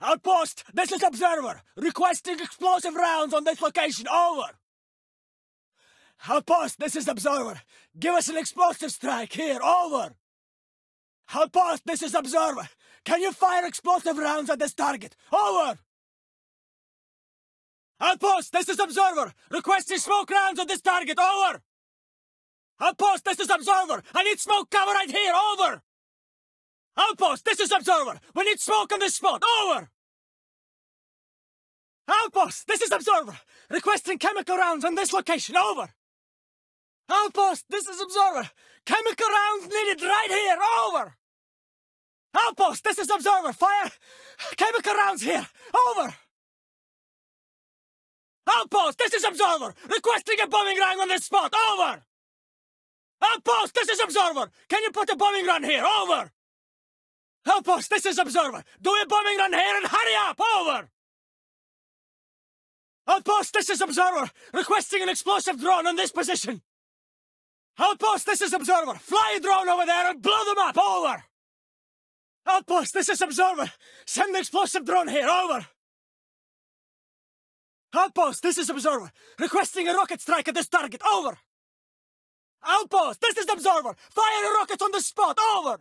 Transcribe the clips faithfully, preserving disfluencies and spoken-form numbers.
Outpost, this is Observer. Requesting explosive rounds on this location. Over. Outpost, this is Observer. Give us an explosive strike here. Over. Outpost, this is Observer. Can you fire explosive rounds at this target? Over. Outpost, this is Observer. Requesting smoke rounds on this target. Over. Outpost, this is Observer. I need smoke cover right here. Over. Outpost, this is Observer. We need smoke on this spot. Over. Outpost, this is Observer. Requesting chemical rounds on this location. Over. Outpost, this is Observer. Chemical rounds needed right here. Over. Outpost, this is Observer. Fire chemical rounds here. Over. Outpost, this is Observer. Requesting a bombing round on this spot. Over. Outpost, this is Observer. Can you put a bombing round here? Over. Outpost, this is Observer. Do a bombing run here and hurry up! Over! Outpost, this is Observer. Requesting an explosive drone on this position. Outpost, this is Observer. Fly a drone over there and blow them up! Over! Outpost, this is Observer. Send the explosive drone here. Over! Outpost, this is Observer. Requesting a rocket strike at this target. Over! Outpost, this is Observer. Fire a rocket on the spot. Over!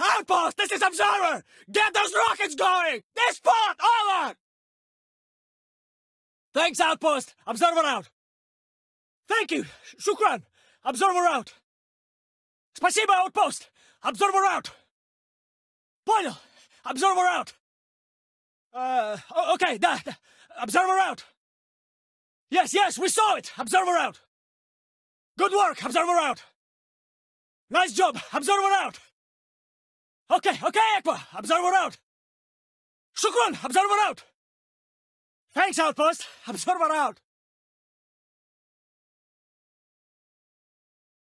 Outpost, this is Observer! Get those rockets going! This spot! Over! Thanks, Outpost. Observer out. Thank you. Shukran. Observer out. Спасибо, Outpost. Observer out. Понял. Observer out. Uh, okay, da, da. Observer out. Yes, yes, we saw it. Observer out. Good work. Observer out. Nice job. Observer out. Okay, okay, Ekwa! Observer out! Shukran! Observer out! Thanks, Outpost! Observer out!